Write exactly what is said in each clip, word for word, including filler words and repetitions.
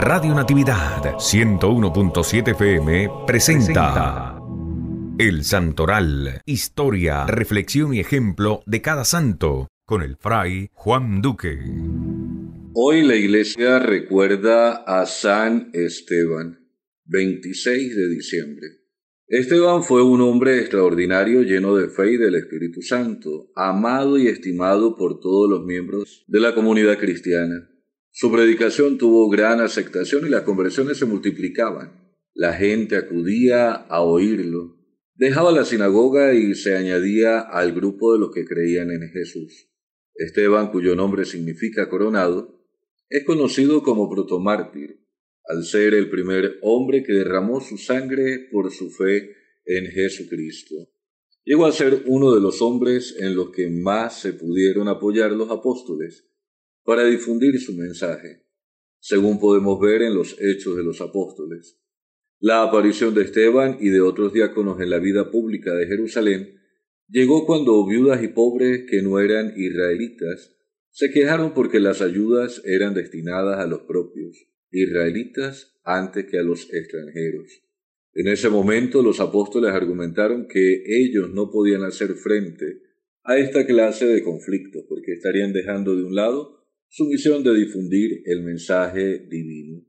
Radio Natividad ciento uno punto siete F M presenta El Santoral, historia, reflexión y ejemplo de cada santo, con el fray Juan Duque. Hoy la iglesia recuerda a San Esteban, veintiséis de diciembre. Esteban fue un hombre extraordinario, lleno de fe y del Espíritu Santo, amado y estimado por todos los miembros de la comunidad cristiana. Su predicación tuvo gran aceptación y las conversiones se multiplicaban. La gente acudía a oírlo, dejaba la sinagoga y se añadía al grupo de los que creían en Jesús. Esteban, cuyo nombre significa coronado, es conocido como protomártir, al ser el primer hombre que derramó su sangre por su fe en Jesucristo. Llegó a ser uno de los hombres en los que más se pudieron apoyar los apóstoles para difundir su mensaje, según podemos ver en los Hechos de los Apóstoles. La aparición de Esteban y de otros diáconos en la vida pública de Jerusalén llegó cuando viudas y pobres que no eran israelitas se quejaron porque las ayudas eran destinadas a los propios israelitas antes que a los extranjeros. En ese momento los apóstoles argumentaron que ellos no podían hacer frente a esta clase de conflictos porque estarían dejando de un lado su misión de difundir el mensaje divino.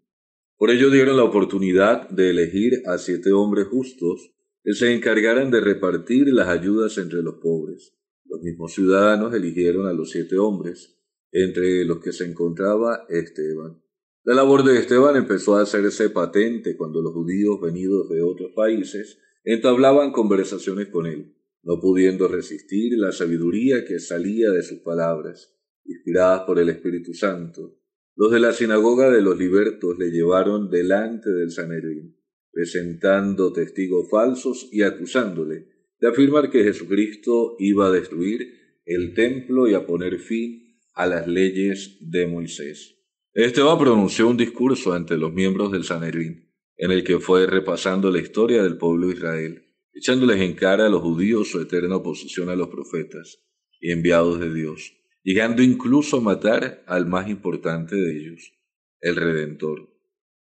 Por ello dieron la oportunidad de elegir a siete hombres justos que se encargaran de repartir las ayudas entre los pobres. Los mismos ciudadanos eligieron a los siete hombres, entre los que se encontraba Esteban. La labor de Esteban empezó a hacerse patente cuando los judíos venidos de otros países entablaban conversaciones con él, no pudiendo resistir la sabiduría que salía de sus palabras, inspiradas por el Espíritu Santo. Los de la sinagoga de los libertos le llevaron delante del Sanedrín, presentando testigos falsos y acusándole de afirmar que Jesucristo iba a destruir el templo y a poner fin a las leyes de Moisés. Esteban pronunció un discurso ante los miembros del Sanedrín, en el que fue repasando la historia del pueblo de Israel, echándoles en cara a los judíos su eterna oposición a los profetas y enviados de Dios, llegando incluso a matar al más importante de ellos, el Redentor.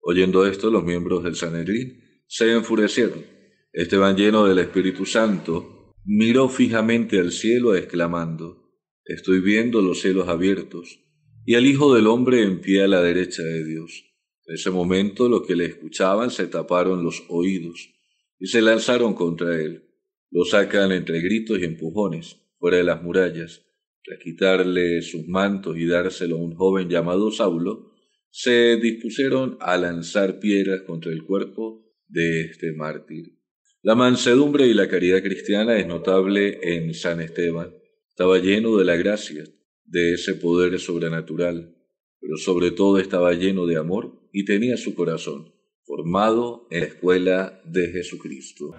Oyendo esto, los miembros del Sanedrín se enfurecieron. Esteban, lleno del Espíritu Santo, miró fijamente al cielo exclamando, «Estoy viendo los cielos abiertos, y al Hijo del Hombre en pie a la derecha de Dios». En ese momento los que le escuchaban se taparon los oídos y se lanzaron contra él. Lo sacan entre gritos y empujones, fuera de las murallas. Tras quitarle sus mantos y dárselo a un joven llamado Saulo, se dispusieron a lanzar piedras contra el cuerpo de este mártir. La mansedumbre y la caridad cristiana es notable en San Esteban. Estaba lleno de la gracia, de ese poder sobrenatural, pero sobre todo estaba lleno de amor y tenía su corazón formado en la escuela de Jesucristo.